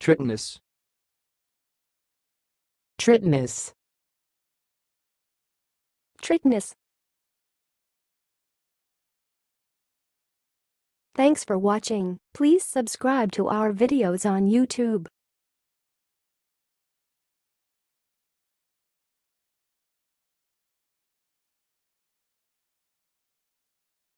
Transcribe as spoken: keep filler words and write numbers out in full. Tritonous. Tritonous. Tritonous. Thanks for watching. Please subscribe to our videos on YouTube.